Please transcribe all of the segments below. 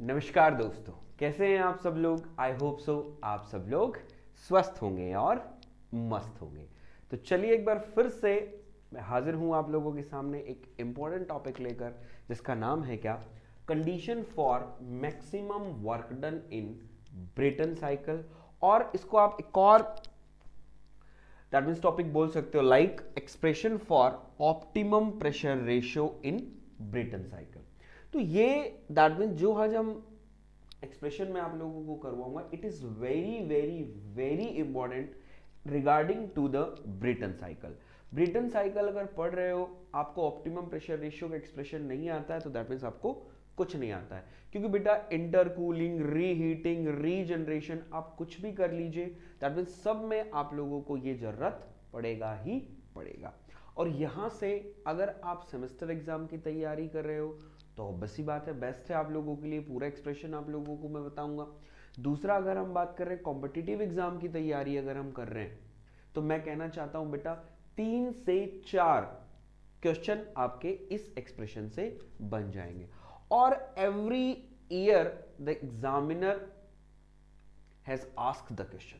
नमस्कार दोस्तों, कैसे हैं आप सब लोग। आई होप सो आप सब लोग स्वस्थ होंगे और मस्त होंगे। तो चलिए एक बार फिर से मैं हाजिर हूं आप लोगों के सामने एक इम्पोर्टेंट टॉपिक लेकर, जिसका नाम है क्या, condition for maximum work done in Brayton cycle. और इसको आप एक और दैट मीन्स टॉपिक बोल सकते हो like expression for optimum pressure ratio in Brayton cycle. तो ये दैट मीन्स जो आज हम एक्सप्रेशन में आप लोगों को करवाऊंगा, it is very very very important regarding to the Brayton cycle. Brayton cycle अगर पढ़ रहे हो, आपको ऑप्टिमम प्रेशर रेशियो का एक्सप्रेशन नहीं आता है तो दैट मीन्स आपको कुछ नहीं आता है, क्योंकि बेटा इंटरकूलिंग, रीहीटिंग, रीजनरेशन आप कुछ भी कर लीजिए, दैट मीन्स सब में आप लोगों को ये जरूरत पड़ेगा ही पड़ेगा। और यहाँ से अगर आप सेमेस्टर एग्जाम की तैयारी कर रहे हो तो बसी बात है, बेस्ट है आप लोगों के लिए, पूरा एक्सप्रेशन आप लोगों को मैं बताऊंगा। दूसरा, अगर हम बात कर रहे हैं कॉम्पिटिटिव एग्जाम की तैयारी अगर हम कर रहे हैं, तो मैं कहना चाहता हूं बेटा 3 से 4 क्वेश्चन आपके इस एक्सप्रेशन से बन जाएंगे। और every year the examiner has asked the question,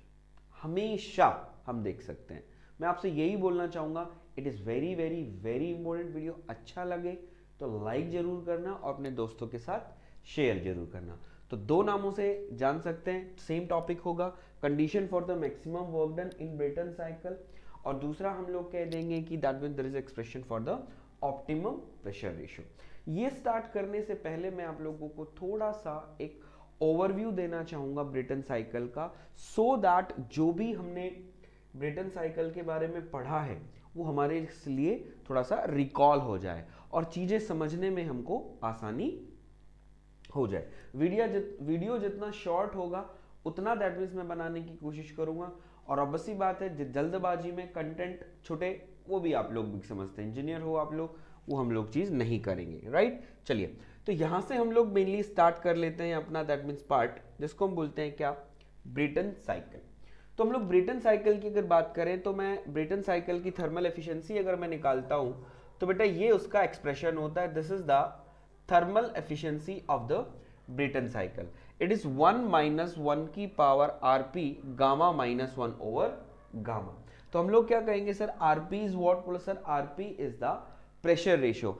हमेशा हम देख सकते हैं। मैं आपसे यही बोलना चाहूंगा, it is very very very important. Video अच्छा लगे तो लाइक जरूर करना और अपने दोस्तों के साथ शेयर जरूर करना। तो दो नामों से जान सकते हैं, सेम टॉपिक होगा, condition for the maximum work done in Brayton cycle. और दूसरा हम लोग कह देंगे कि that means there is expression for the optimum pressure ratio. ये स्टार्ट करने से पहले मैं आप लोगों को थोड़ा सा एक ओवरव्यू देना चाहूँगा ब्रेटन साइकिल का, सो दैट जो भी हमने ब्रेटन साइकिल के बारे में पढ़ा है वो हमारे इसलिए थोड़ा सा रिकॉल हो जाए और चीज़ें समझने में हमको आसानी हो जाए। वीडियो जितना शॉर्ट होगा उतना दैट मीन्स मैं बनाने की कोशिश करूँगा। और ऑब्वियसली बात है, जल्दबाजी में कंटेंट छुटे, वो भी आप लोग भी समझते हैं, इंजीनियर हो आप लोग, वो हम लोग चीज़ नहीं करेंगे, राइट। चलिए, तो यहाँ से हम लोग मेनली स्टार्ट कर लेते हैं अपना दैट मीन्स पार्ट, जिसको हम बोलते हैं क्या, ब्रेटन साइकिल। तो हम लोग ब्रेटन साइकिल की अगर बात करें तो मैं ब्रेटन साइकिल की थर्मल एफिशिएंसी अगर मैं निकालता हूं तो बेटा ये उसका एक्सप्रेशन होता है, this is the thermal efficiency of the Brayton cycle. It is 1 - 1 की पावर RP गामा -1 ओवर गामा। तो हम लोग क्या कहेंगे, सर RP इज व्हाट? बोला sir RP is the pressure ratio.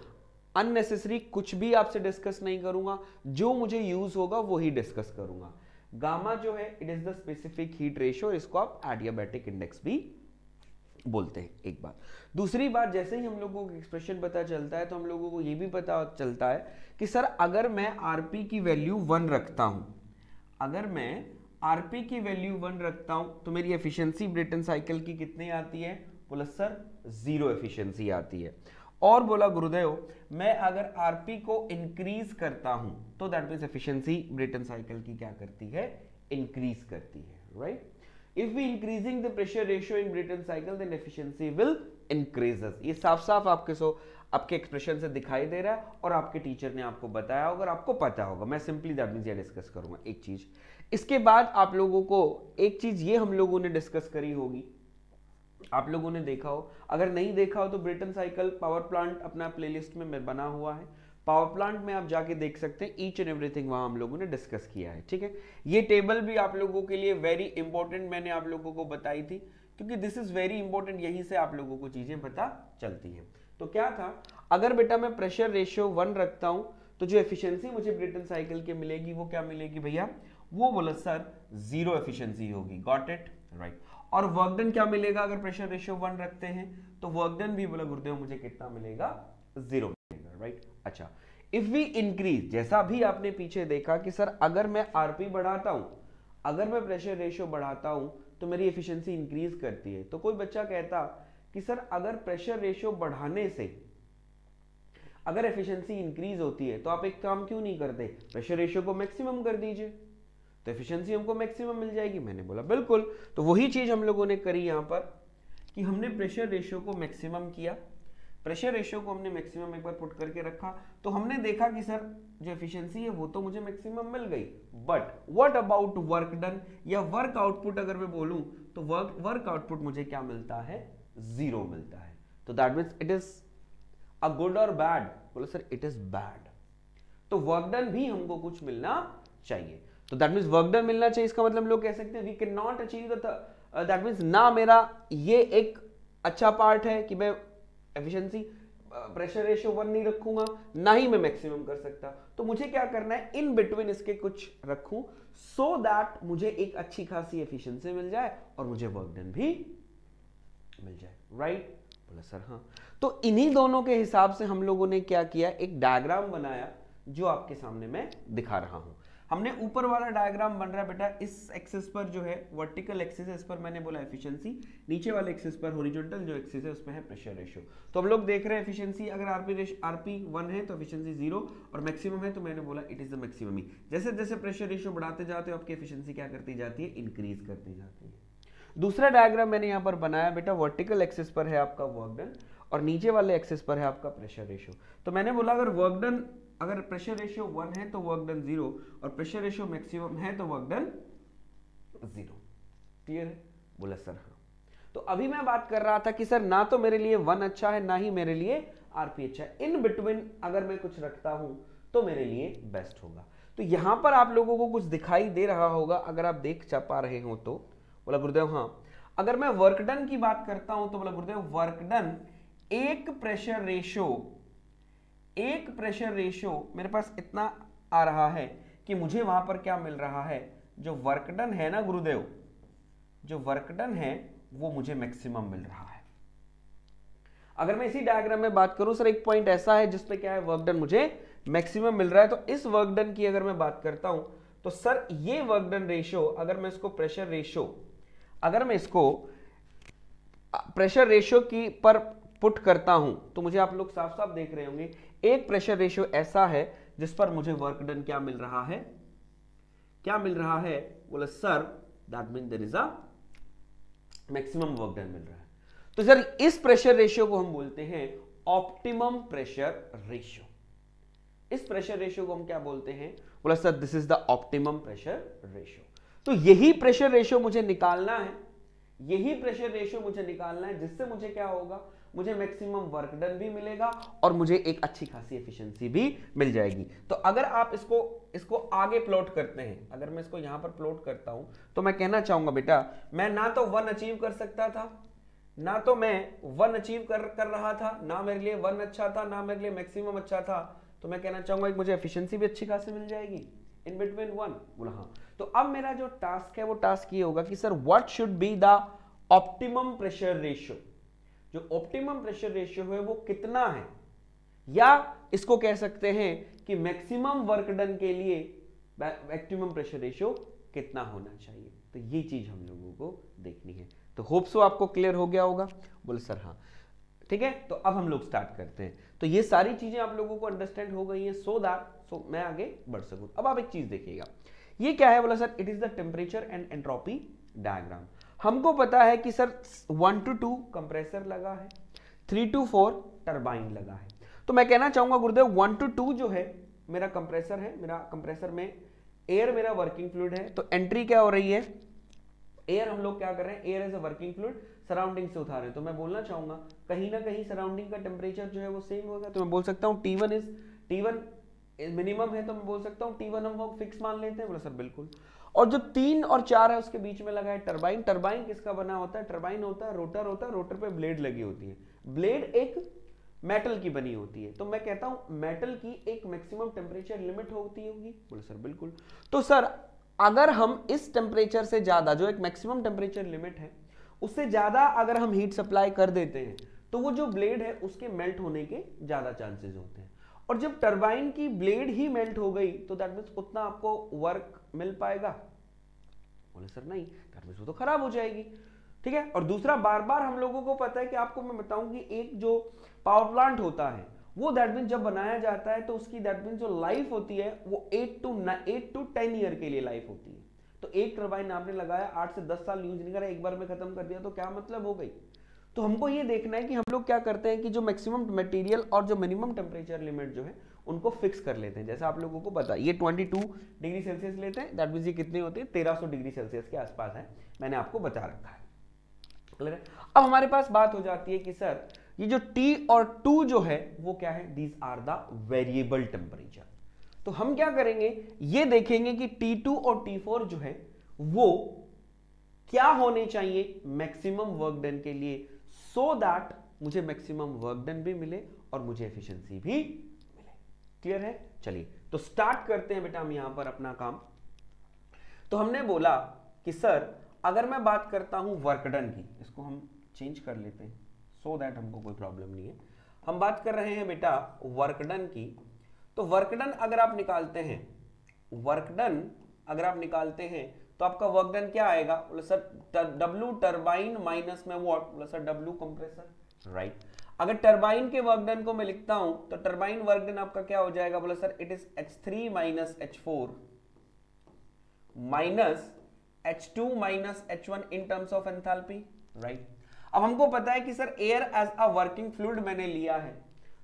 Unnecessary कुछ भी आपसे डिस्कस नहीं करूंगा, जो मुझे यूज होगा वो ही डिस्कस करूंगा। गामा जो है it is the specific heat ratio, इसको आप एडियाबैटिक इंडेक्स भी बोलते हैं। एक बात। दूसरी बात, जैसे ही हम लोगों को एक्सप्रेशन पता चलता है तो हम लोगों को ये भी पता चलता है कि सर अगर मैं आरपी की वैल्यू 1 रखता हूं, अगर मैं आरपी की वैल्यू 1 रखता हूं तो मेरी एफिशिएंसी ब्रेटन साइकिल की कितनी आती है? बोला सर 0 एफिशिएंसी आती है। और बोला गुरुदेव मैं अगर आरपी को इंक्रीज करता हूं तो that means efficiency Brayton cycle की क्या करती है, इंक्रीज करती है, right. If we increasing the pressure ratio in Brayton cycle then efficiency will increases. ये साफ साफ आपके आपके एक्सप्रेशन से दिखाई दे रहा है और आपके टीचर ने आपको बताया होगा, आपको पता होगा। मैं सिंपली दैट मींस ये डिस्कस करूंगा एक चीज। इसके बाद आप लोगों को एक चीज ये हम लोगों ने डिस्कस करी होगी, आप लोगों ने देखा हो, अगर नहीं देखा हो तो ब्रेटन साइकिल पावर प्लांट अपना प्लेलिस्ट में बना हुआ है, पावर प्लांट में आप जाके देख सकते हैं, ईच एंड एवरीथिंग वहां हम लोगों ने डिस्कस किया है, ठीक है। ये टेबल भी आप लोगों के लिए वेरी इंपॉर्टेंट मैंने आप लोगों को बताई थी, क्योंकि दिस इज वेरी इंपॉर्टेंट, यहीं से आप लोगों को चीजें पता चलती है। तो क्या था, अगर बेटा मैं प्रेशर रेशियो 1 रखता हूं तो जो एफिशिएंसी मुझे ब्रेटन साइकिल की मिलेगी वो क्या मिलेगी भैया? वो बोला सर 0 एफिशिएंसी होगी, गॉट इट, राइट। और वर्क डन क्या मिलेगा अगर प्रेशर रेशियो 1 रखते हैं तो वर्क डन भी बोला गुरुदेव मुझे कितना मिलेगा, 0 मिलेगा, राइट। अच्छा, इफ वी इंक्रीज, जैसा भी आपने पीछे देखा कि सर अगर मैं आरपी बढ़ाता हूं, अगर मैं प्रेशर रेशियो बढ़ाता हूं तो मेरी एफिशिएंसी इंक्रीज करती है। तो कोई बच्चा कहता कि सर अगर प्रेशर रेशियो बढ़ाने से अगर एफिशिएंसी इंक्रीज होती है तो आप एक काम क्यों नहीं करते, प्रेशर रेशियो को मैक्सिमम कर दीजिए तो एफिशिएंसी हमको मैक्सिमम मिल जाएगी। मैंने बोला बिल्कुल। तो वही चीज हम लोगों ने करी यहाँ पर कि हमने प्रेशर रेशियो को मैक्सिमम किया, प्रेशर रेशियो को हमने मैक्सिमम एक बार पुट करके रखा तो हमने देखा कि सर जो एफिशिएंसी है वो तो मुझे मैक्सिमम मिल गई, but what about work done या वर्क आउटपुट। अगर मैं बोलूँ तो वर्क आउटपुट मुझे क्या मिलता है, 0 मिलता है। तो that means it is a good और बैड? बोला सर इट इज बैड। तो वर्क डन भी हमको कुछ मिलना चाहिए। तो दैट मीन्स वर्क डन मिलना चाहिए, इसका मतलब लोग कह सकते हैं we can not achieve that means ना मेरा ये एक अच्छा पार्ट है कि मैं एफिशिएंसी प्रेशर रेशियो 1 नहीं रखूंगा, ना ही मैं मैक्सिमम कर सकता, तो मुझे क्या करना है इन बिटवीन इसके कुछ रखूं सो दैट मुझे एक अच्छी खासी एफिशिएंसी मिल जाए और मुझे वर्क डन भी मिल जाए। राइट? बोला सर हाँ। तो इन्हीं दोनों के हिसाब से हम लोगों ने क्या किया, एक डायग्राम बनाया जो आपके सामने मैं दिखा रहा हूं। हमने ऊपर वाला डायग्राम बन रहा है बेटा इस एक्सिस पर जो है वर्टिकल एक्सिस है इस पर मैंने बोला एफिशिएंसी, नीचे वाले एक्सिस पर हॉरिजॉन्टल जो एक्सिस है उसमें है प्रेशर रेशियो। तो हम लोग देख रहे हैं एफिशिएंसी अगर आरपी 1 है तो एफिशिएंसी 0 और मैक्सिमम है तो मैंने बोला इट इज द मैक्सिमम। जैसे जैसे प्रेशर रेशियो बढ़ाते जाते हो आपकी एफिशिएंसी क्या करती जाती है, इंक्रीज करती जाती है। दूसरा डायग्राम मैंने यहाँ पर बनाया बेटा वर्टिकल एक्सिस पर है आपका वर्क डन और नीचे वाले एक्सिस पर है आपका प्रेशर रेशियो। तो मैंने बोला अगर वर्क डन अगर प्रेशर रेशियो 1 है तो वर्क डन 0 और प्रेशर रेशियो मैक्सिमम है तो वर्क डन 0। क्लियर है? बोला सर हाँ। तो अभी मैं बात कर रहा था कि सर ना तो मेरे लिए 1 अच्छा है ना ही मेरे लिए आरपी अच्छा है, इन बिटवीन अगर मैं कुछ रखता हूं तो मेरे लिए बेस्ट होगा। तो यहां पर आप लोगों को कुछ दिखाई दे रहा होगा अगर आप देख पा रहे हो तो। बोला गुरुदेव हाँ। अगर मैं वर्क डन की बात करता हूं तो बोला गुरुदेव वर्क डन एक प्रेशर रेशियो मेरे पास इतना आ रहा है कि मुझे वहां पर क्या मिल रहा है, जो वर्क डन है ना गुरुदेव, जो वर्क डन है वो मुझे मैक्सिमम मिल रहा है। अगर मैं इसी डायग्राम में बात करूं सर एक पॉइंट ऐसा है जिसपे क्या है वर्क डन मुझे मैक्सिमम मिल रहा है, तो इस वर्क डन की अगर मैं बात करता हूं तो सर ये वर्क डन रेशियो अगर मैं इसको प्रेशर रेशियो की पर पुट करता हूं तो मुझे आप लोग साफ साफ देख रहे होंगे एक प्रेशर रेशियो ऐसा है जिस पर मुझे वर्क डन क्या मिल रहा है, क्या मिल रहा है, बोला sir that mean there is a maximum work done मिल रहा है। तो सर इस प्रेशर रेशियो को हम बोलते हैं ऑप्टिमम प्रेशर रेशियो, इस प्रेशर रेशियो को हम क्या बोलते हैं, बोला sir this is the optimum pressure ratio. तो यही प्रेशर रेशियो मुझे निकालना है, यही प्रेशर रेशियो मुझे निकालना है जिससे मुझे क्या होगा, मुझे मैक्सिमम वर्क डन भी मिलेगा और मुझे एक अच्छी खासी एफिशिएंसी भी मिल जाएगी। तो अगर आप इसको आगे प्लॉट करते हैं, अगर मैं इसको यहां पर प्लॉट करता हूं तो मैं कहना चाहूंगा बेटा मैं ना तो 1 अचीव कर सकता था, ना तो मैं 1 अचीव कर रहा था, ना मेरे लिए 1 अच्छा था, ना मेरे लिए मैक्सिमम अच्छा था, तो मैं कहना चाहूंगा कि मुझे एफिशिएंसी भी अच्छी खासी मिल जाएगी इन बिटवीन 1। बोला हाँ। तो अब मेरा जो टास्क है वो टास्क ये होगा कि sir what should be the optimum pressure ratio, जो ऑप्टिमम प्रेशर रेशियो है वो कितना है, या इसको कह सकते हैं कि मैक्सिमम वर्क डन के लिए मैक्सिमम प्रेशर रेशियो कितना होना चाहिए। तो ये चीज हम लोगों को देखनी है। तो होप सो आपको क्लियर हो गया होगा। बोले सर हाँ ठीक है। तो अब हम लोग स्टार्ट करते हैं। तो ये सारी चीजें आप लोगों को अंडरस्टैंड हो गई हैं सो दैट मैं आगे बढ़ सकूं। अब आप एक चीज देखिएगा ये क्या है, बोला sir it is the temperature and entropy diagram. हमको पता है कि सर 1 to 2 कंप्रेसर लगा है, 3 to 4 टरबाइन लगा है। तो मैं कहना चाहूंगा गुरुदेव 1 to 2 जो है मेरा कंप्रेसर है, मेरा कंप्रेसर में एयर मेरा वर्किंग फ्लूइड है, तो एंट्री क्या हो रही है, एयर हम लोग क्या कर रहे हैं, air as a working fluid surrounding से उठा रहे हैं। तो मैं बोलना चाहूंगा कहीं ना कहीं सराउंडिंग का टेम्परेचर जो है वो सेम होगा। तो मैं बोल सकता हूँ टी वन मिनिमम है, तो मैं बोल सकता हूँ T1 हम लोग फिक्स मान लेते हैं। बोला सर बिल्कुल। और जो 3 और 4 है उसके बीच में लगा है टरबाइन। टरबाइन किसका बना होता है, टरबाइन होता है रोटर होता है, रोटर पे ब्लेड लगी होती है, ब्लेड एक मेटल की बनी होती है। तो मैं कहता हूं मेटल की एक मैक्सिमम टेम्परेचर लिमिट होती होगी। बोला सर बिल्कुल। तो सर अगर हम इस टेम्परेचर से ज्यादा जो एक मैक्सिमम टेम्परेचर लिमिट है उससे ज्यादा अगर हम हीट सप्लाई कर देते हैं तो वो जो ब्लेड है उसके मेल्ट होने के ज्यादा चांसेस होते हैं, और जब टरबाइन की ब्लेड ही मेल्ट हो गई तो दैट मीन्स उतना आपको वर्क मिल पाएगा। बोले सर नहीं, दैट मीन्स वो तो खराब हो जाएगी। ठीक है। और दूसरा बार बार हम लोगों को पता है कि आपको मैं बताऊं कि एक जो पावर प्लांट होता है वो दैट मीन्स जब बनाया जाता है तो उसकी दैट मीन्स जो लाइफ होती है वो 8 to 10 ईयर के लिए लाइफ होती है। तो एक टरबाइन आपने लगाया 8 से 10 साल यूज नहीं करा, एक बार में खत्म कर दिया तो क्या मतलब हो गई। तो हमको ये देखना है कि हम लोग क्या करते हैं कि जो मैक्सिमम मटेरियल और जो मिनिमम टेम्परेचर लिमिट जो है उनको फिक्स कर लेते हैं। जैसे आप लोगों को पता है ये 22 डिग्री सेल्सियस लेते हैं, दैट मींस ये कितने होते हैं 1300 डिग्री सेल्सियस के आसपास है, मैंने आपको बता रखा है। क्लियर है। अब हमारे पास बात हो जाती है कि सर ये जो T और 2 जो है वो क्या है, these are the variable temperature. तो हम क्या करेंगे, ये देखेंगे कि T2 और T4 जो है वो क्या होने चाहिए मैक्सिमम वर्क डन के लिए, सो दैट मुझे मैक्सिमम वर्क डन भी मिले और मुझे एफिशिएंसी भी मिले। क्लियर है? चलिए तो स्टार्ट करते हैं बेटा हम यहां पर अपना काम। तो हमने बोला कि सर अगर मैं बात करता हूं वर्क डन की, इसको हम चेंज कर लेते हैं सो दैट हमको कोई प्रॉब्लम नहीं है। हम बात कर रहे हैं बेटा वर्क डन की। तो वर्क डन अगर आप निकालते हैं, वर्क डन अगर आप निकालते हैं तो आपका वर्क डन क्या आएगा? बोला सर W टर्बाइन माइनस में व्हाट? बोला सर W कंप्रेसर, राइट। अगर टर्बाइन के वर्क डन को मैं लिखता हूं तो टर्बाइन वर्क डन आपका क्या हो जाएगा? बोला sir it is H3 minus H4 minus H2 minus H1 in terms of enthalpy, right. अब हमको पता है कि sir air as a working fluid मैंने लिया है,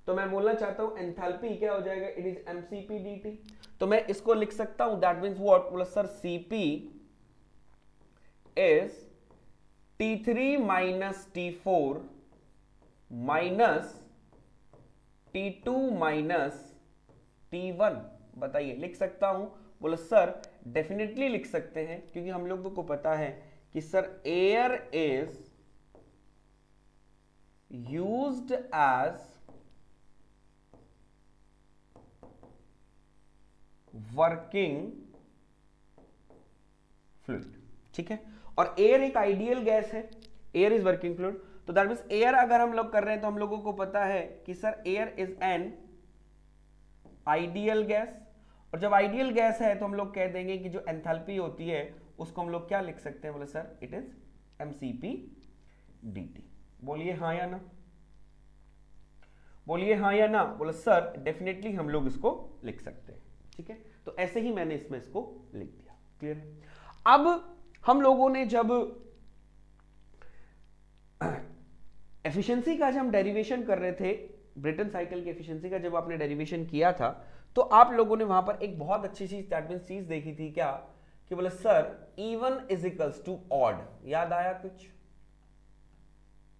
तो मैं बोलना चाहता हूं एंथैल्पी क्या हो जाएगा? It is MCP DT. तो मैं इसको लिख सकता हूं दैट मींस व्हाट? बोला sir CP is T3 minus T4 minus T2 minus T1। बताइए लिख सकता हूं? बोला सर डेफिनेटली लिख सकते हैं, क्योंकि हम लोगों को पता है कि sir air is used as working fluid, ठीक है। और एयर एक आइडियल गैस है, एयर इज वर्किंग फ्लूइड। तो दैट मींस एयर अगर हम लोग कर रहे हैं तो हम लोगों को पता है कि sir air is an ideal gas, और जब आइडियल गैस है तो हम लोग कह देंगे कि जो एंथैल्पी होती है उसको हम लोग क्या लिख सकते हैं? बोले sir it is MCP DT. बोलिए हाँ या ना, बोलिए हाँ या ना। बोले सर डेफिनेटली हम लोग इसको लिख सकते हैं, ठीक है। तो ऐसे ही मैंने इसमें इसको लिख दिया। क्लियर है? अब हम लोगों ने जब एफिशिएंसी का जब हम डेरिवेशन कर रहे थे, ब्रेटन साइकिल की एफिशिएंसी का जब आपने डेरिवेशन किया था, तो आप लोगों ने वहां पर एक बहुत अच्छी चीज दैट मींस चीज देखी थी क्या, कि बोले sir even is equals to odd. याद आया कुछ?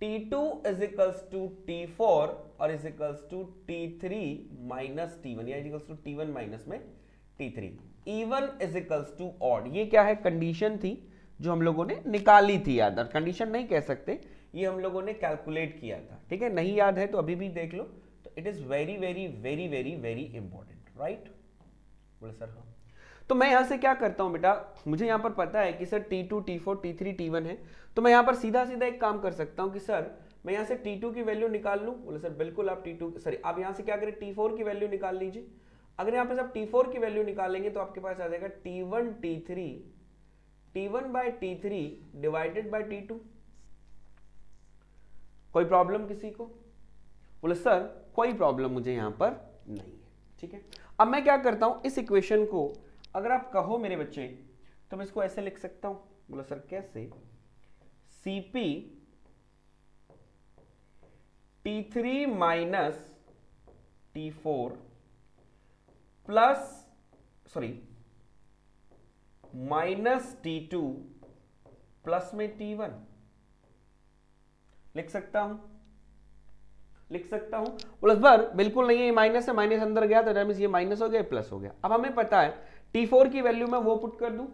T2 is equals to T4 और is equals to T3 minus T1, या is equals to T1 minus में T3। Even is equals to odd, ये क्या है? कंडीशन थी जो हम लोगों ने निकाली थी। याद? कंडीशन नहीं कह सकते, ये हम लोगों ने कैलकुलेट किया था, ठीक है। नहीं याद है तो अभी भी देख लो। तो it is very very very very very important, right. बोले सर हाँ। तो मैं यहां से क्या करता हूं बेटा, मुझे यहां पर पता है कि sir T2, T4, T3, T1 है, तो मैं यहां पर सीधा सीधा एक काम कर सकता हूं कि सर मैं यहां से T2 की वैल्यू निकाल लूं। बोले सर बिल्कुल आप आप यहां से क्या करें, T4 की वैल्यू निकाल लीजिए। अगर यहां पर आप T4 की वैल्यू निकालेंगे तो आपके पास आ जाएगा T1 T3 bye T3 divided by T2। कोई प्रॉब्लम किसी को? बोले सर कोई प्रॉब्लम मुझे यहां पर नहीं है, ठीक है। अब मैं क्या करता हूं, इस इक्वेशन को अगर आप कहो मेरे बच्चे तो मैं इसको ऐसे लिख सकता हूं। बोला सर कैसे? Cp T3 minus T4 plus minus T2 plus में T1 लिख सकता हूं, लिख सकता हूं। बोला सर बिल्कुल नहीं है, माइनस है, माइनस अंदर गया तो दैट मींस ये माइनस हो गया, प्लस हो गया। अब हमें पता है T4 की वैल्यू में वो पुट कर दूं,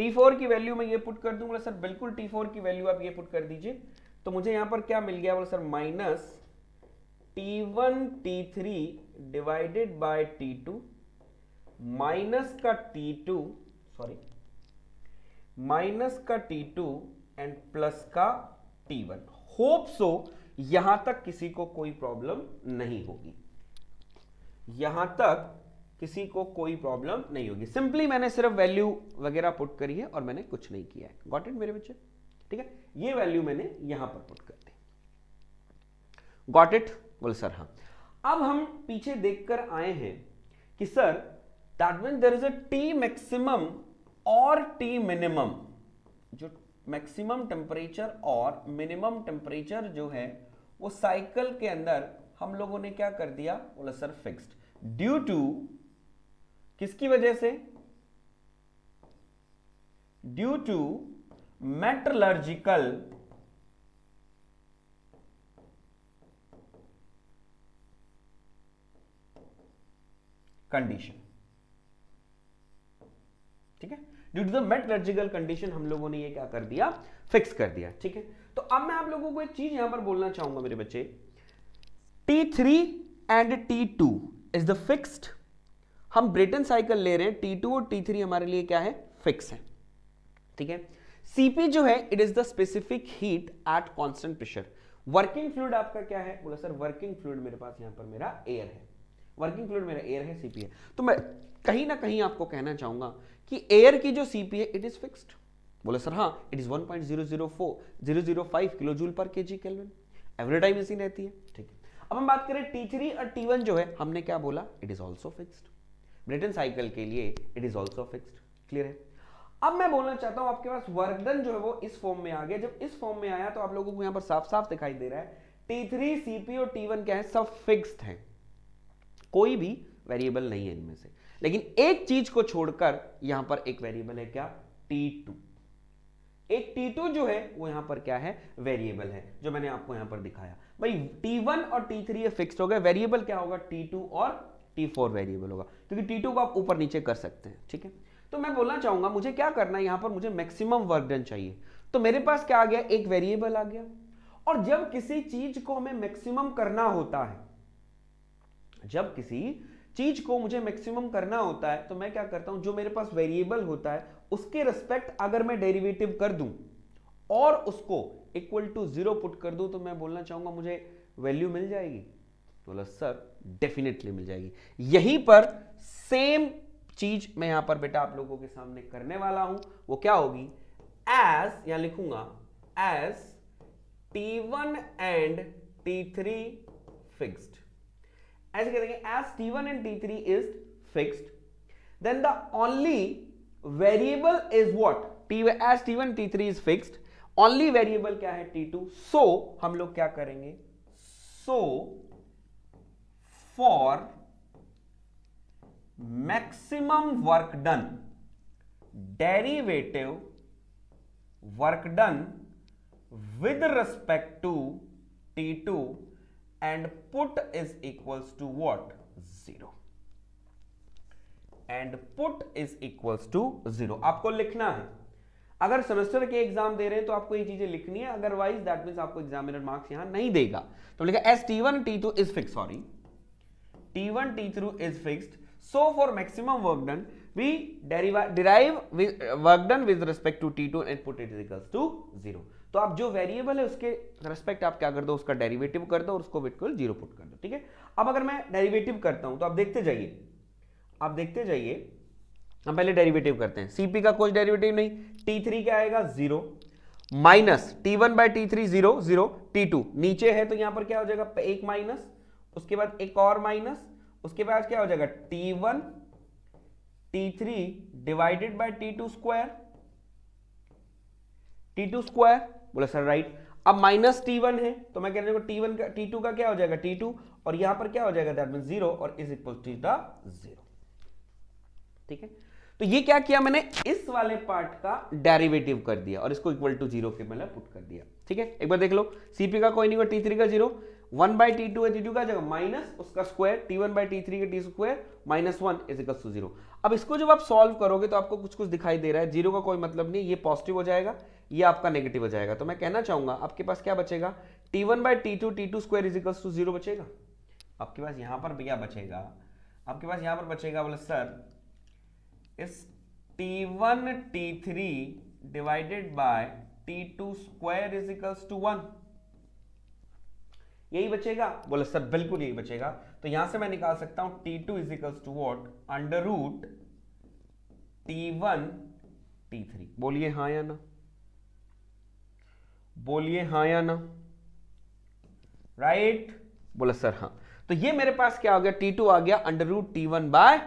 T4 की वैल्यू में ये पुट कर दूं। बोला सर बिल्कुल T4 की वैल्यू आप ये पुट कर दीजिए। तो मुझे यहाँ पर क्या मिल गया? बोला sir minus T1 T3 divided by T2 minus का T2 एंड प्लस का T1। होप सो यहां तक किसी को कोई प्रॉब्लम नहीं होगी, यहां तक किसी को कोई प्रॉब्लम नहीं होगी। सिंपली मैंने सिर्फ वैल्यू वगैरह पुट करी है और मैंने कुछ नहीं किया है। गॉट इट मेरे बच्चे? ठीक है, ये वैल्यू मैंने यहां पर पुट कर दी। Got it? बोल सर हाँ। अब हम पीछे देखकर आए हैं कि sir that means there is a T maximum और टी मिनिमम। जो मैक्सिमम टेम्परेचर और मिनिमम टेम्परेचर जो है वो साइकिल के अंदर हम लोगों ने क्या कर दिया? बोला सर फिक्स्ड, ड्यू टू किसकी वजह से? Due to metallurgical condition. ठीक है, due to the metallurgical condition हम लोगों ने ये क्या कर दिया, फिक्स कर दिया। ठीक है, तो अब मैं आप लोगों को एक चीज यहां पर बोलना चाहूंगा मेरे बच्चे, T3 and T2 is the fixed, हम ब्रेटन साइकिल ले रहे हैं, T2 और T3 हमारे लिए क्या है, फिक्स है। ठीक है, CP जो है it is the specific heat at constant pressure. Working fluid आपका क्या है, बोला सर वर्किंग फ्लूइड मेरे पास यहाँ पर मेरा एयर है, वर्किंग फ्लूइड मेरा एयर है, CP है। तो मैं कहीं ना कहीं आपको कहना चाहूंगा कि एयर की जो CP है इट इज फिक्स्ड। बोला सर हाँ, इट इज 1.005 किलोजूल पर केजी केल्विन, एवरी टाइम इसी रहती है। ठीक है, अब हम बात करें T3 और T1 जो है, हमने क्या बोला, it is also fixed, Brayton cycle के लिए it is also fixed. Clear है। अब मैं बोलना चाहता हूं आपके पास वर्क डन जो है वो इस फॉर्म में आ गया। जब इस फॉर्म में आया तो आप लोगों को यहां पर साफ साफ दिखाई दे रहा है T3, CP और T1 क्या है, सब फिक्स्ड है, कोई भी वेरिएबल नहीं है इनमें से। लेकिन एक चीज को छोड़कर यहां पर एक वेरिएबल है, क्या, T2। एक T2 जो है वो यहाँ पर क्या है, वेरिएबल है, जो मैंने आपको यहाँ पर दिखाया। भाई T1 और T3 ये फिक्स्ड हो गए, वेरिएबल क्या होगा, T2 और T4 वेरिएबल होगा, क्योंकि T2 को आप ऊपर नीचे कर सकते हैं। ठीक है, तो मैं बोलना चाहूंगा मुझे क्या करना है, यहाँ पर मुझे मैक्सिमम वर्क डन चाहिए, तो मेरे पास क्या आ गया, एक वेरिएबल आ गया। और जब किसी चीज को हमें मैक्सिमम करना होता है, जब किसी चीज को मुझे मैक्सिमम करना होता है, तो मैं क्या करता हूं, जो मेरे पास वेरिएबल होता है उसके रिस्पेक्ट अगर मैं डेरिवेटिव कर दूं और उसको इक्वल टू 0 पुट कर दूं, तो मैं बोलना चाहूंगा मुझे वैल्यू मिल जाएगी। बोला सर डेफिनेटली मिल जाएगी। यहीं पर सेम चीज मैं यहां पर बेटा आप लोगों के सामने करने वाला हूं, वो क्या होगी, एज, यहां लिखूंगा as T1 and T3 fixed, ऐसे करेंगे, as T1 and T3 is fixed, then the only variable is what? As T1 T3 is fixed, only variable क्या है, T2, so हम लोग क्या करेंगे, so for maximum work done, derivative work done with respect to T2 and put is equals to what, 0, and put is equals to 0। आपको लिखना है, अगर सेमेस्टर के एग्जाम दे रहे हैं तो आपको ये चीजें लिखनी है, अदरवाइज दैट मींस आपको एग्जामिनर मार्क्स यहां नहीं देगा। तो लिखा as T1 T2 is fix, sorry T1 T2 is fixed, so for maximum work done we derive work done with respect to T2 and put it is equals to 0। तो आप जो variable है उसके रेस्पेक्ट आप क्या कर दो, उसका डेरिवेटिव कर दो और उसको बिल्कुल 0 पुट कर दो। ठीक है, अब अगर मैं डेरिवेटिव करता हूं तो आप देखते जाइए, आप देखते जाइए, हम पहले डेरिवेटिव करते हैं, सीपी का कोई डेरिवेटिव नहीं, T3 क्या आएगा, 0 minus T1 by T3 0 0, T2 नीचे है तो यहां पर क्या हो जाएगा, एक माइनस, उसके बाद एक और माइनस, उसके बाद क्या हो जाएगा, T1 T3 divided by T2 square, T2 square, बोला सर राइट। अब माइनस T1 है तो मैं कह रहा हूं T1 का T2 का क्या हो जाएगा, T2, और यहां पर क्या हो जाएगा, दैट मींस 0 और इज इक्वल टू 0। ठीक है, तो ये क्या किया मैंने, इस वाले पार्ट का डेरिवेटिव कर दिया और इसको इक्वल टू 0 के मतलब पुट कर दिया। ठीक है, एक बार देख लो, सीपी का कोई नहीं हुआ, T3 का 0, 1 बाई T2 है, T2 का जगह माइनस उसका स्क्वायर, T1 बाई T3 का T square minus 1 is equal to 0। अब इसको जब आप सॉल्व करोगे तो आपको कुछ कुछ दिखाई दे रहा है, 0 का कोई मतलब नहीं, ये पॉजिटिव हो जाएगा, ये आपका नेगेटिव हो जाएगा। तो मैं कहना चाहूंगा आपके पास क्या बचेगा, T1 by T2 T2 square is equal to 0 बचेगा। आपके पास यहाँ पर क्या बचेगा, आपके पास यहाँ पर बचेगा, बोला सर इस T1 T3 divided by T2 square is equal to 1, यही बचेगा। बोला सर बिल्कुल यही बचेगा। तो यहां से मैं निकाल सकता हूं T2 is equal to what, under root T1 T3। बोलिए हाँ या ना, बोलिए हाँ या ना, राइट बोला सर हाँ। तो ये मेरे पास क्या हो गया, T2 आ गया under root T1 by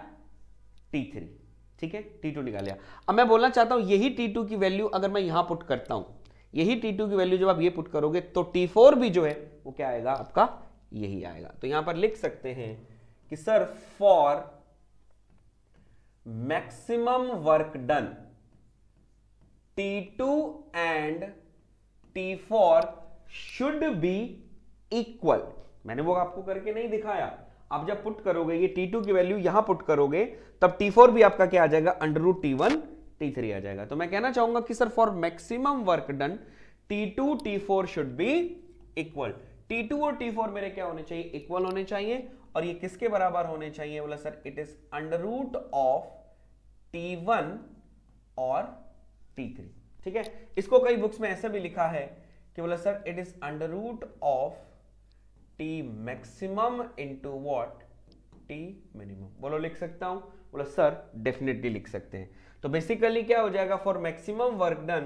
T3। ठीक है, T2 निकाल लिया। अब मैं बोलना चाहता हूं यही T2 की वैल्यू अगर मैं यहां पुट करता हूं, यही T2 की वैल्यू जब आप ये पुट करोगे तो T4 भी जो है वो क्या आएगा, आपका यही आएगा। तो यहां पर लिख सकते हैं कि sir for maximum work done T2 and T4 should be equal। मैंने वो आपको करके नहीं दिखाया, आप जब पुट करोगे ये T2 की वैल्यू यहां पुट करोगे तब T4 भी आपका क्या आ जाएगा अंडर रूट T1 T3 आ जाएगा। तो मैं कहना चाहूंगा कि sir for maximum work done T2 T4 should be equal. T2 और T4 मेरे क्या होने चाहिए, इक्वल होने चाहिए। और ये किसके बराबर होने चाहिए, बोला sir it is under root of T1 और T3। ठीक है, इसको कई बुक्स में ऐसे भी लिखा है कि बोला sir it is under root of T maximum into what T minimum. बोलो लिख सकता हूं, बोला सर डेफिनेटली लिख सकते हैं। तो बेसिकली क्या हो जाएगा, फॉर मैक्सिमम वर्क डन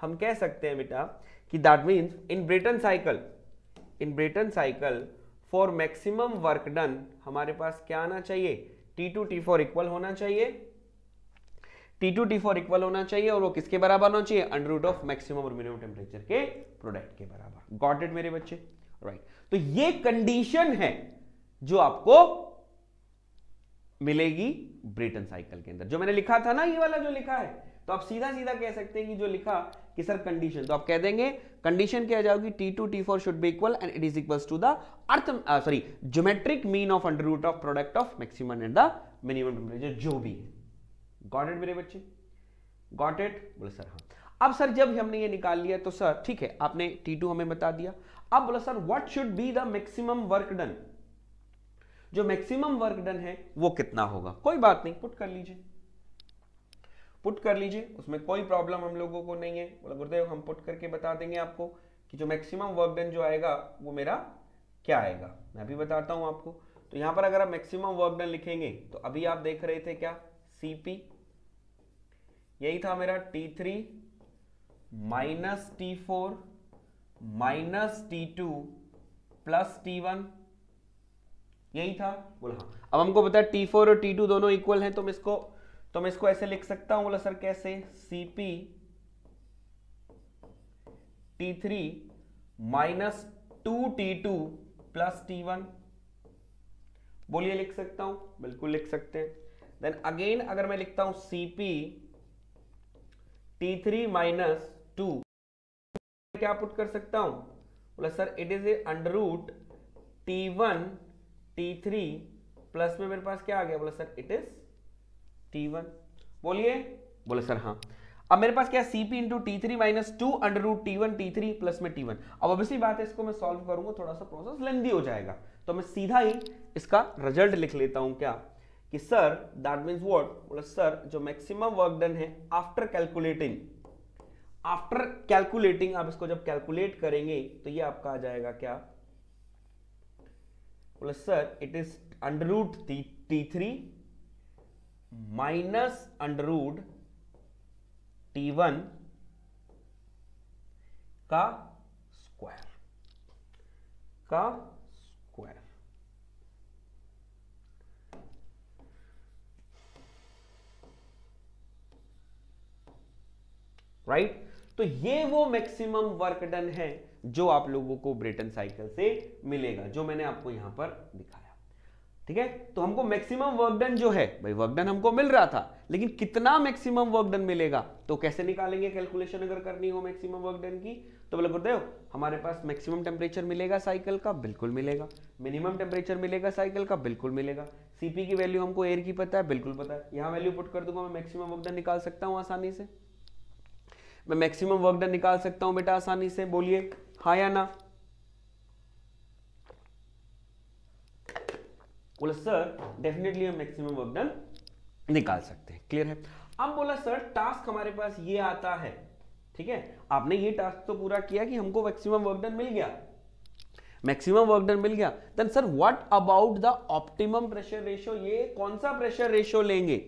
हम कह सकते हैं बेटा कि that means in Brayton cycle for maximum work done हमारे पास क्या आना चाहिए, T2 T4 इक्वल होना चाहिए, T2 T4 इक्वल होना चाहिए और वो किसके बराबर होना चाहिए, अंडर रूट ऑफ मैक्सिमम और मिनिमम टेम्परेचर के प्रोडक्ट के बराबर। गॉट इट मेरे बच्चे, राइट। तो ये कंडीशन है जो आपको मिलेगी ब्रेटन साइकिल के अंदर। जो मैंने लिखा था ना, ये वाला जो लिखा है, तो आप सीधा सीधा कह सकते हैं कि जो लिखा कि सर कंडीशन, तो आप कह देंगे कंडीशन क्या जाएगी, T2 T4 should be equal and it is equals to the geometric mean of under root of product of maximum and the minimum temperature जो भी है। गॉट इट मेरे बच्चे, गॉट इट। बोले सर हाँ। अब सर जब हमने ये निकाल लिया तो सर ठीक है, आपने T2 हमें बता दिया। अब बोला sir what should be the maximum work done, जो मैक्सिमम वर्क डन है वो कितना होगा। कोई बात नहीं, पुट कर लीजिए, उसमें कोई प्रॉब्लम हम लोगों को नहीं है। बोला गुरुदेव हम पुट करके बता देंगे आपको कि जो मैक्सिमम वर्क डन जो आएगा वो मेरा क्या आएगा, मैं भी बताता हूं आपको। तो यहां पर अगर आप मैक्सिमम वर्क डन लिखेंगे तो अभी आप देख रहे थे क्या, CP यही था मेरा T3 minus T4 minus T2 plus T1, यही था। बोला हाँ। अब हमको पता है T4 और T2 दोनों इक्वल हैं, तो मैं इसको ऐसे लिख सकता हूं। बोला सर कैसे, CP T3 minus 2T2 plus T1, बोलिए लिख सकता हूं, बिल्कुल लिख सकते हैं। देन अगेन अगर मैं लिखता हूं CP T3 माइनस 2, क्या पुट कर सकता हूं, बोला sir it is a under root T1 T3 plus में मेरे पास क्या आ गया, बोला सर इट इज T1, बोलिए। बोला सर हाँ। अब मेरे पास क्या, CP into T3 minus 2 under root T1 T3 plus में T1। अब ऑब्वियसली बात है इसको मैं सॉल्व करूंगा, थोड़ा सा प्रोसेस लेंथी हो जाएगा, तो मैं सीधा ही इसका रिजल्ट लिख लेता हूं क्या कि सर दैट मींस व्हाट, बोला सर जो मैक्सिमम वर्क डन है आफ्टर कैलकुलेटिंग आप इसको जब कैलकुलेट करेंगे तो ये आपका आ जाएगा क्या, बोला sir it is under root T3 minus under root T1 का स्क्वायर। राइट, तो ये वो मैक्सिमम वर्क डन है जो आप लोगों को ब्रेटन साइकिल से मिलेगा, जो मैंने आपको यहां पर दिखाया। ठीक है, तो हमको मैक्सिमम वर्क डन जो है, भाई वर्क डन हमको मिल रहा था, लेकिन कितना मैक्सिमम वर्क डन मिलेगा तो कैसे निकालेंगे, कैलकुलेशन अगर करनी हो मैक्सिमम वर्क डन की तो बोला गुरुदेव हमारे पास मैक्सिमम टेम्परेचर मिलेगा साइकिल का, बिल्कुल मिलेगा। मिनिमम टेम्परेचर मिलेगा साइकिल का, बिल्कुल मिलेगा। CP की वैल्यू हमको एयर की पता है, बिल्कुल पता है। यहाँ वैल्यू पुट कर दूंगा, मैं मैक्सिमम वर्क डन निकाल सकता हूँ आसानी से, मैं मैक्सिमम वर्क डन निकाल सकता हूं बेटा आसानी से, बोलिए हाँ या ना। बोला सर डेफिनेटली हम मैक्सिमम वर्क डन निकाल सकते हैं, क्लियर है। अब बोला सर टास्क हमारे पास ये आता है, ठीक है, आपने ये टास्क तो पूरा किया कि हमको मैक्सिमम वर्क डन मिल गया, then sir what about the optimum pressure ratio, ये कौन सा प्रेशर रेशियो लेंगे,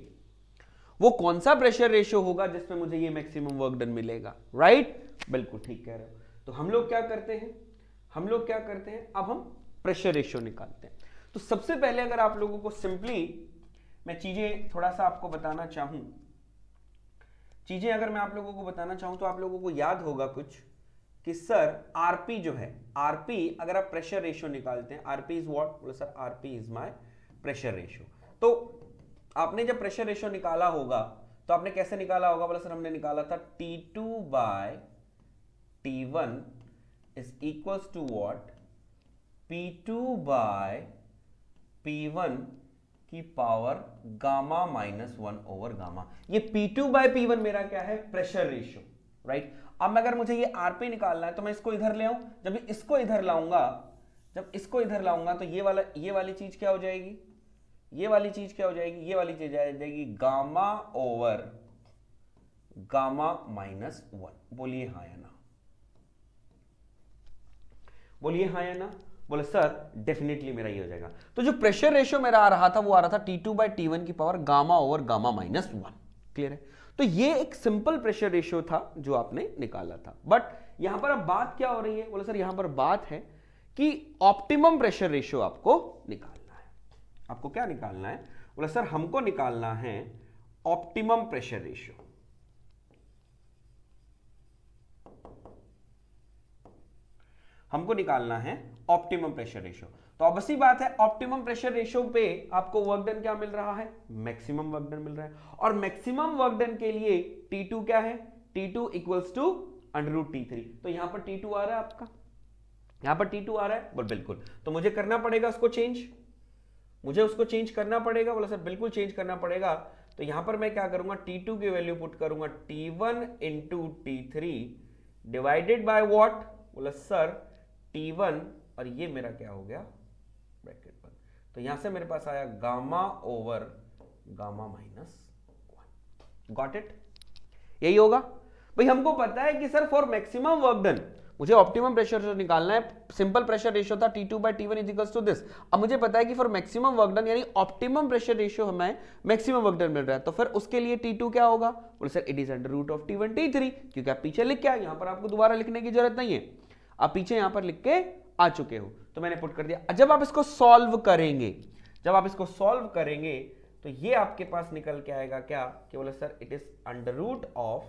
वो कौन सा प्रेशर रेशियो होगा जिसमें मुझे ये मैक्सिमम वर्क डन मिलेगा। राइट, बिल्कुल ठीक कह रहे हो। तो हम लोग क्या करते हैं अब हम प्रेशर रेशियो निकालते हैं। तो सबसे पहले अगर आप लोगों को सिंपली मैं चीजें अगर मैं आप लोगों को बताना चाहूं तो आप लोगों को याद होगा कुछ कि सर आरपी जो है, आरपी अगर आप प्रेशर रेशियो निकालते हैं, आरपी इज व्हाट, बोला sir RP is my pressure ratio. तो आपने जब प्रेशर रेशियो निकाला होगा तो आपने कैसे निकाला होगा, बोला सर हमने निकाला था T2 by T1 is equals to what P2 by P1 की पावर गामा माइनस 1/गामा। ये P2 बाय P1 मेरा क्या है, प्रेशर रेशियो, राइट। अब अगर मुझे ये RP निकालना है तो मैं इसको इधर ले आऊं, जब इसको इधर लाऊंगा तो ये वाली चीज क्या हो जाएगी, ये वाली चीज आ जाएगी गामा माइनस 1। बोलिए हाँ या ना, बोले सर डेफिनेटली मेरा ये हो जाएगा। तो जो प्रेशर रेशियो मेरा आ रहा था वो आ रहा था T2 बाय T1 की पावर गामा माइनस 1। क्लियर है? तो ये एक सिंपल प्रेशर रेशियो था जो आपने निकाला था। बट यहां पर अब बात क्या हो रही है, बोले सर यहां पर बात है कि ऑप्टिमम प्रेशर रेशियो आपको निकालना है। आपको क्या निकालना है? बोले सर हमको निकालना है ऑप्टिमम प्रेशर रेशियो। हमको निकालना है ऑप्टिमम प्रेशर रेशियो। तो अब ऐसी बात है, ऑप्टिमम प्रेशर रेशियो पे आपको वर्क डन क्या मिल रहा है, मैक्सिमम वर्क डन मिल रहा है। और मैक्सिमम वर्क डन के लिए T2 क्या है, T2 इक्वल्स टू √T3। तो यहां पर T2 आ रहा है आपका, यहां पर T2 आ रहा है, बोल बिल्कुल। तो मुझे करना पड़ेगा उसको चेंज, बोला सर बिल्कुल चेंज करना पड़ेगा। तो यहां पर मैं क्या करूंगा, T2 की वैल्यू पुट करूंगा T1 into T3 divided by what, बोला सर T1, और ये मेरा क्या हो गया ब्रैकेट पर। तो यहां से मेरे पास आया गामा माइनस 1। Got it? यही होगा भाई। हमको पता है कि sir for maximum work done मुझे ऑप्टिमम प्रेशर रेशियो निकालना है। सिंपल प्रेशर रेशियो था T2 by T1 equals to this. अब मुझे पता है कि फॉर मैक्सिमम वर्क डन यानी ऑप्टिमम प्रेशर रेशियो हमें मैक्सिमम वर्क डन मिल रहा है, तो फिर उसके लिए T2 क्या होगा, बोले sir it is under root of T1 T3, क्योंकि आप पीछे लिख के आए, यहां पर आपको दोबारा लिखने की जरूरत नहीं है, आप पीछे यहां पर लिख के आ चुके हो। तो मैंने पुट कर दिया। जब आप इसको सॉल्व करेंगे, तो ये आपके पास निकल के आएगा क्या, कि बोले sir it is under root of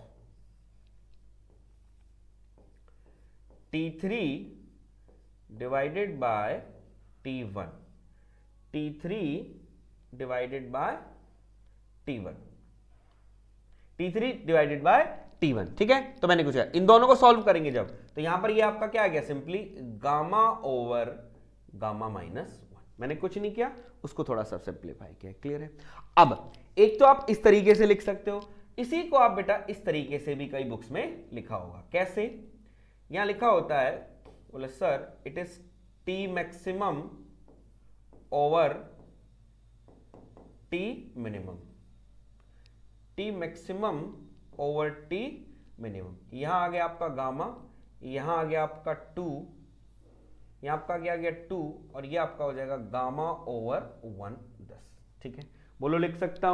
T3 divided by T1, ठीक है। तो मैंने कुछ इन दोनों को सॉल्व करेंगे जब, तो यहां पर ये आपका क्या आ गया, सिंपली गामा माइनस 1। मैंने कुछ नहीं किया, उसको थोड़ा सा सिंपलीफाई किया। क्लियर है? अब एक तो आप इस तरीके से लिख सकते हो, इसी को आप बेटा इस तरीके से भी कई बुक्स में लिखा होगा। कैसे? यहां लिखा होता है, बोले sir it is T maximum over T minimum. यहां आ गया आपका गामा, यहां आ गया आपका 2, यहां आपका क्या गया 2, और ये आपका हो जाएगा गामा ओवर 1/10। ठीक है, बोलो लिख सकता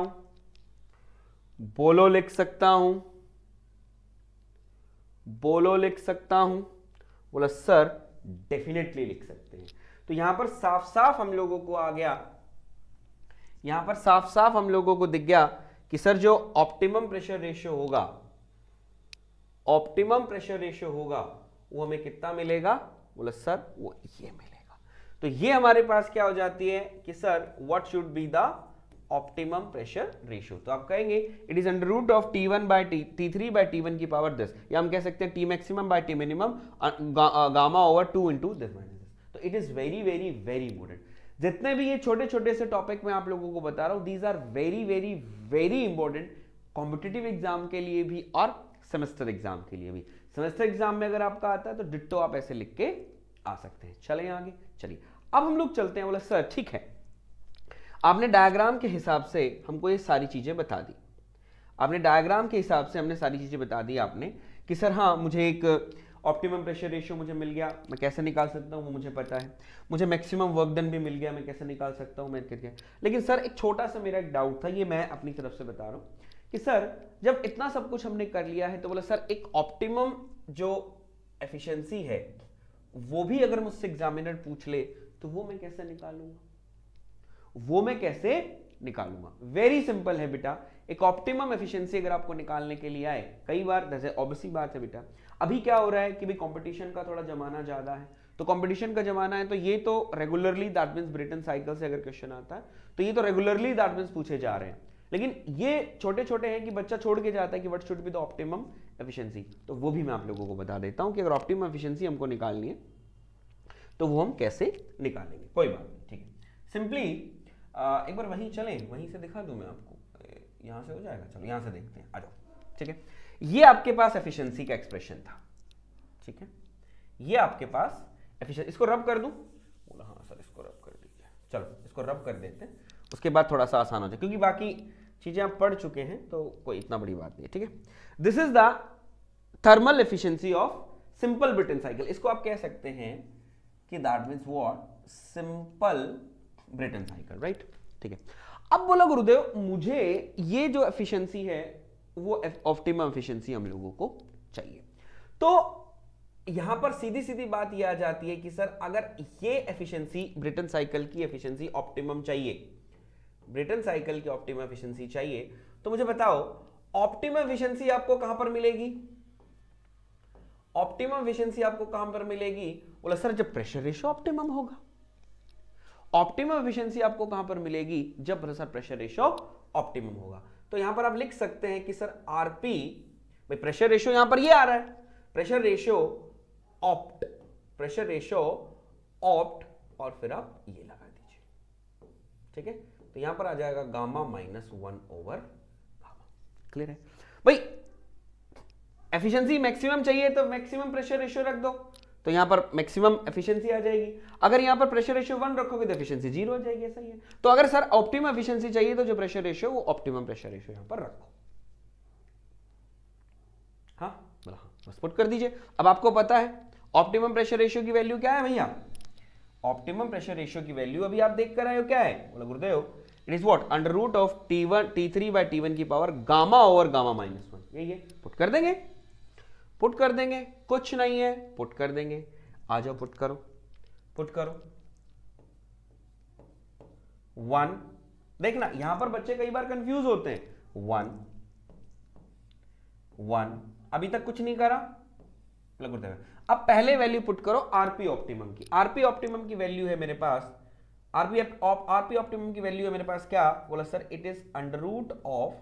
हूं। बोला सर डेफिनेटली लिख सकते हैं। तो यहां पर साफ साफ हम लोगों को दिख गया कि सर जो ऑप्टिमम प्रेशर रेशियो होगा, वो हमें कितना मिलेगा, बोला सर वो ये मिलेगा। तो ये हमारे पास क्या हो जाती है कि sir what should be the optimum pressure ratio. तो आप कहेंगे it is under root of T1 by T3 by T1 की पावर 10, या हम कह सकते हैं T maximum by T minimum gamma over 2 into this minus this. तो it is very very very important. जितने भी ये छोटे छोटे से टॉपिक मैं आप लोगों को बता रहा हूं, these are very very very important competitive exam के लिए भी और सेमेस्टर एग्जाम के लिए भी। सेमेस्टर एग्जाम में अगर आपका आता है तो डिट्टो आप ऐसे लिख के आ सकते हैं। चलें आगे, चलिए अब हम लोग चलते हैं। बोला सर ठीक है, आपने डायग्राम के हिसाब से हमको ये सारी चीजें बता दी, आपने कि सर हाँ मुझे एक ऑप्टिमम प्रेशर रेशियो मुझे मिल गया, मैं कैसे निकाल सकता हूँ वो मुझे पता है, मुझे मैक्सिमम वर्क डन भी मिल गया, मैं कैसे निकाल सकता हूँ मैं करके। लेकिन सर एक छोटा सा मेरा एक डाउट था, ये मैं अपनी तरफ से बता रहा हूँ कि सर जब इतना सब कुछ हमने कर लिया है तो बोला सर एक ऑप्टिमम जो एफिशिएंसी है वो भी अगर मुझसे एग्जामिनर पूछ ले तो वो मैं कैसे निकालूंगा, वेरी सिंपल है बेटा। एक ऑप्टिमम एफिशिएंसी अगर आपको निकालने के लिए आए, कई बार जैसे ऑब्वियसली बात है बेटा, अभी क्या हो रहा है कि भाई कंपटीशन का थोड़ा जमाना ज्यादा है, तो कंपटीशन का जमाना है तो ये तो regularly that means Brayton cycle से अगर क्वेश्चन आता है तो ये तो रेगुलरली दैट मींस पूछे जा रहे हैं। लेकिन ये छोटे छोटे हैं कि बच्चा छोड़ के जाता है कि what should be the optimum efficiency. तो वो भी मैं आप लोगों को बता देता हूं कि अगर ऑप्टिमम एफिशिएंसी हमको निकालनी है तो वो हम कैसे निकालेंगे। कोई बात नहीं, ठीक है। सिंपली एक बार वहीं चलें, वहीं से दिखा दूं मैं आपको, यहाँ से हो जाएगा, चलो यहाँ से देखते हैं, आ जाओ। ठीक है, ये आपके पास एफिशिएंसी का एक्सप्रेशन था। ठीक है, ये आपके पास एफिशिएंसी, इसको रब कर दूं, बोला हाँ सर इसको रब कर दीजिए, चलो इसको रब कर देते हैं, उसके बाद थोड़ा सा आसान हो जाए क्योंकि बाकी चीज़ें आप पढ़ चुके हैं तो कोई इतना बड़ी बात नहीं है। ठीक है, this is the thermal efficiency of simple Brayton cycle. इसको आप कह सकते हैं कि that means what, simple Brayton cycle, right. ठीक है, अब बोला गुरुदेव मुझे ये जो एफिशिएंसी है वो ऑप्टिमम एफिशिएंसी हम लोगों को चाहिए, तो यहां पर सीधी सीधी बात ये आ जाती है कि सर अगर ये एफिशिएंसी ब्रेटन साइकिल की एफिशिएंसी ऑप्टिमम चाहिए, ब्रेटन साइकिल की ऑप्टिमम एफिशिएंसी चाहिए, तो मुझे बताओ ऑप्टिमम एफिशिएंसी आपको कहां पर मिलेगी, ऑप्टिमम एफिशिएंसी आपको कहां पर मिलेगी? बोला सर जब प्रेशर रेशियो ऑप्टिमम होगा। ऑप्टिमम एफिशिएंसी आपको कहां पर मिलेगी? जब सर प्रेशर रेशियो ऑप्टिमम होगा। तो यहां पर आप लिख सकते हैं कि सर आरपी, भाई प्रेशर रेशियो यहां पर ये आ रहा है, pressure ratio opt, pressure ratio opt, और फिर आप ये लगा दीजिए। ठीक है, तो यहां पर आ जाएगा गामा -1/गामा। क्लियर है भाई, एफिशिएंसी मैक्सिमम चाहिए तो मैक्सिमम प्रेशर रेशियो रख दो, तो यहाँ पर मैक्सिमम एफिशिएंसी आ जाएगी। अगर यहाँ पर प्रेशर रेशियो 1 रखोगे तो एफिशिएंसी 0 हो जाएगी, ऐसा ही है। तो अगर सर ऑप्टिमम एफिशिएंसी चाहिए तो जो प्रेशर रेशियो वो ऑप्टिमम प्रेशर रेशियो यहाँ पर रखो। हाँ बोला हाँ, बस पुट कर दीजिए। अब आपको पता है ऑप्टिमम प्रेशर रेशियो की वैल्यू क्या है भैया, ऑप्टिमम प्रेशर रेशियो की वैल्यू अभी आप देख कर आए हो क्या है? बोला गुरुदेव it is what, under root of T3/T1 की पावर गामा/गामा -1, यही है। पुट कर देंगे, पुट कर देंगे, कुछ नहीं है, पुट कर देंगे, आ जाओ पुट करो, पुट करो। 1, देखना यहां पर बच्चे कई बार कंफ्यूज होते हैं, 1 1, अभी तक कुछ नहीं करा, अब पहले वैल्यू पुट करो आरपी ऑप्टिमम की। आरपी ऑप्टिमम की वैल्यू है मेरे पास, आरपी ऑप्टिमम की वैल्यू है मेरे पास क्या? बोला sir it is under root of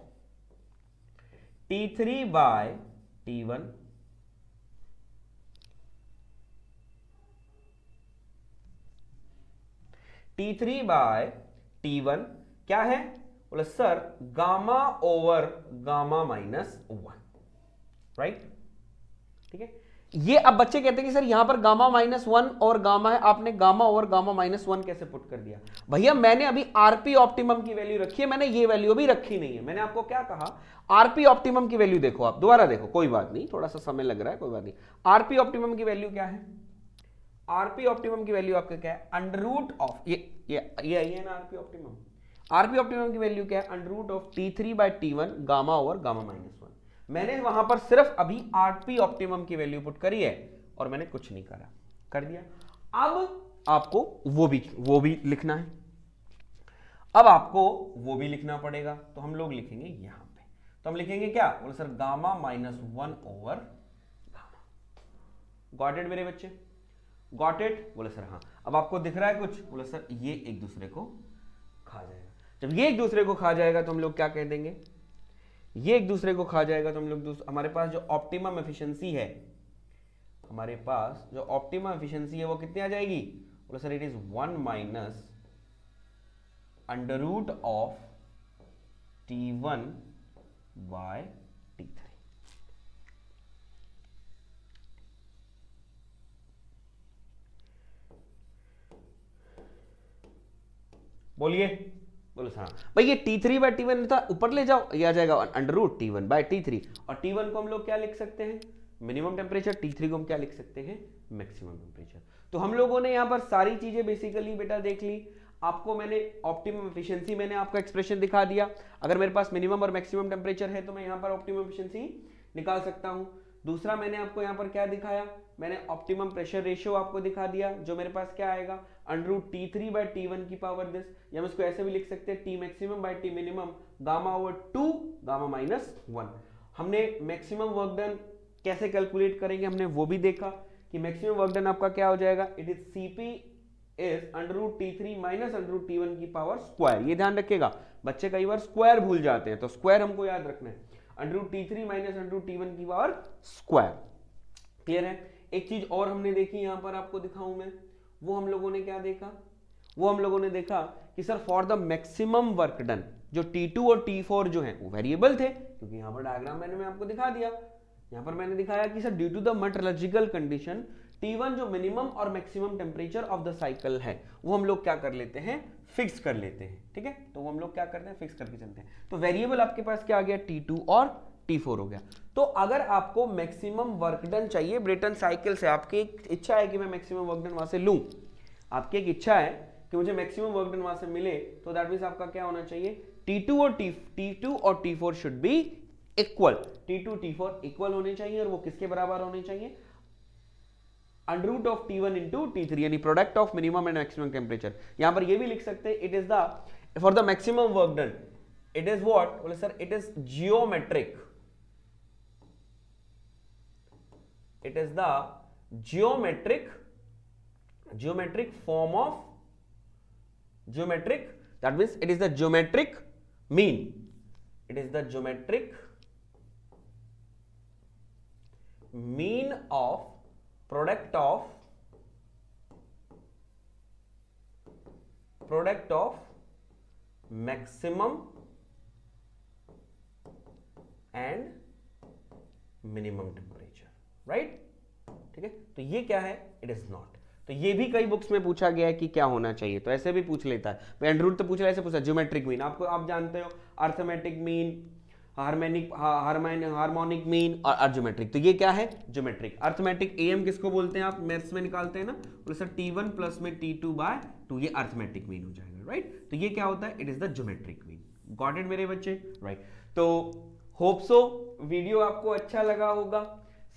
T3/T1 T3/T1 क्या है? बोला सर गामा/गामा -1, राइट। ठीक है, ये अब बच्चे कहते हैं कि सर यहां पर गामा -1 और गामा है, आपने गामा/गामा -1 कैसे पुट कर दिया? भैया मैंने अभी आरपी ऑप्टिमम की वैल्यू रखी है, मैंने ये वैल्यू अभी रखी नहीं है। मैंने आपको क्या कहा, आरपी ऑप्टिमम की वैल्यू देखो, आप दोबारा देखो, कोई बात नहीं, थोड़ा सा समय लग रहा है, कोई बात नहीं। आरपी ऑप्टिमम की वैल्यू क्या है? आरपी ऑप्टिमम की वैल्यू आपका क्या है? अंडर रूट ऑफ ये आई है ना आरपी ऑप्टिमम, आरपी ऑप्टिमम की वैल्यू क्या है? अंडर रूट ऑफ T3/T1 गामा/गामा -1। मैंने वहां पर सिर्फ अभी आरपी ऑप्टिमम की वैल्यू पुट करी है और मैंने कुछ नहीं करा, कर दिया। अब आपको वो भी लिखना है, अब आपको वो भी लिखना पड़ेगा, तो हम लोग लिखेंगे यहां पे, तो हम लिखेंगे क्या? बोले सर गामा -1/गामा। गॉट इट मेरे बच्चे, गॉट इट? बोले सर हाँ। अब आपको दिख रहा है कुछ? बोले सर ये एक दूसरे को खा जाएगा। जब ये एक दूसरे को खा जाएगा तो हम लोग क्या कह देंगे, ये एक दूसरे को खा जाएगा तो हम लोग, हमारे पास जो ऑप्टिमम एफिशिएंसी है, हमारे पास जो ऑप्टिमम एफिशिएंसी है वो कितनी आ जाएगी? बोला सर इट इज 1 - T1/T3। बोलिए। बोलो सर भाई ये T3/T1 था, ऊपर ले जाओ, ये आ जाएगा अंडर रूट T1/T3, और T1 को हम लोग क्या लिख सकते हैं? Minimum temperature. T3 को हम क्या लिख सकते हैं? Maximum temperature. तो हम लोगों ने यहाँ पर सारी चीजें बेसिकली बेटा देख ली। आपको मैंने ऑप्टिमम एफिशिएंसी, मैंने आपका एक्सप्रेशन दिखा दिया। अगर मेरे पास मिनिमम और मैक्सिमम टेम्परेचर है तो मैं यहाँ पर ऑप्टिमम एफिशिएंसी निकाल सकता हूँ। दूसरा मैंने आपको यहाँ पर क्या दिखाया, मैंने ऑप्टिमम प्रेशर रेशियो आपको दिखा दिया, जो मेरे पास क्या आएगा? अंडर रूट T3/T1 की पावर दिस, या हम इसको ऐसे भी लिख सकते हैं T maximum/T minimum गामा/2 गामा -1। हमने मैक्सिमम वर्क डन कैसे कैलकुलेट करेंगे हमने वो भी देखा कि मैक्सिमम वर्क डन आपका क्या हो जाएगा? It is CP is under root T3 - under root T1 की पावर स्क्वायर। ये ध्यान रखिएगा, बच्चे कई बार स्क्वायर भूल जाते हैं, तो स्क्वायर हमको याद रखना है, under root T3 - under root T1 की पावर स्क्वायर। क्लियर है? एक चीज और हमने देखी, यहाँ पर आपको दिखाऊं मैं, वो हम लोगों ने क्या देखा? वो हम लोगों ने देखा कि sir for the maximum work done, जो T2 और T4 जो हैं वो वेरिएबल थे, क्योंकि यहाँ पर डायग्राम मैंने आपको दिखा दिया। यहाँ पर मैंने दिखाया कि sir due to the metrological condition T1 जो मिनिमम और maximum temperature of the cycle है वो हम लोग क्या कर लेते हैं, फिक्स कर लेते हैं। ठीक है, तो वो हम लोग क्या करते हैं, फिक्स करके चलते हैं। तो वेरिएबल आपके पास क्या आ गया, T2 और T4 हो गया। तो अगर आपको मैक्सिमम वर्क डन चाहिए ब्रेटन साइकिल से, आपकी इच्छा है कि मैं मैक्सिमम वर्क डन वहां से लूं, आपकी एक इच्छा है कि मुझे मैक्सिमम वर्क डन वहां से मिले, तो दैट मींस आपका क्या होना चाहिए, T2 और T4 should be equal. T2 T4 equal होने चाहिए, और वो किसके बराबर होने चाहिए, under root of T1 into T3, यानी product of minimum and maximum temperature. यहां पर ये भी लिख सकते हैं it is the for the maximum work done it is what, बोले sir it is geometric, it is the geometric form of geometric, that means it is the geometric mean, it is the geometric mean of product of maximum and minimum temperature, right? ठीक है, तो ये क्या है, it is not। तो ये भी कई बुक्स में पूछा गया है कि क्या होना चाहिए, तो ऐसे भी पूछ लेता है। मैं अंडर रूट तो पूछ रहा है, ऐसे पूछा ज्योमेट्रिक मीन, आपको आप जानते हो अर्थमेटिक मीन, हार्मोनिक मीन और ज्योमेट्रिक। तो ये क्या है, ज्योमेट्रिक। अर्थमेटिक एम किसको बोलते हैं, आप मैथ्स में निकालते हैं ना, तो सर T1 प्लस में T2 बाय 2, ये अर्थमेटिक मीन हो जाएगा, राइट। तो ये क्या होता है, it is the geometric mean. Got it मेरे बच्चे, राइट। तो होप सो वीडियो आपको अच्छा लगा होगा।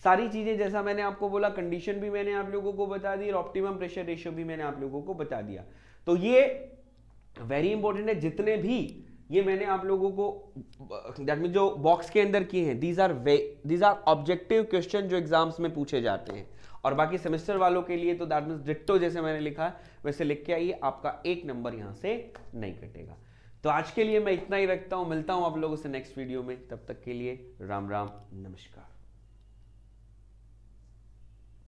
सारी चीज़ें जैसा मैंने आपको बोला, कंडीशन भी मैंने आप लोगों को बता दी और ऑप्टिमम प्रेशर रेशियो भी मैंने आप लोगों को बता दिया। तो ये वेरी इंपॉर्टेंट है, जितने भी ये मैंने आप लोगों को दैट मीन जो बॉक्स के अंदर किए हैं, दीज आर ऑब्जेक्टिव क्वेश्चन जो एग्जाम्स में पूछे जाते हैं। और बाकी सेमेस्टर वालों के लिए तो दैट मीन्स डिट्टो जैसे मैंने लिखा है वैसे लिख के आइए, आपका एक नंबर यहाँ से नहीं कटेगा। तो आज के लिए मैं इतना ही रखता हूँ, मिलता हूँ आप लोगों से नेक्स्ट वीडियो में, तब तक के लिए राम राम, नमस्कार।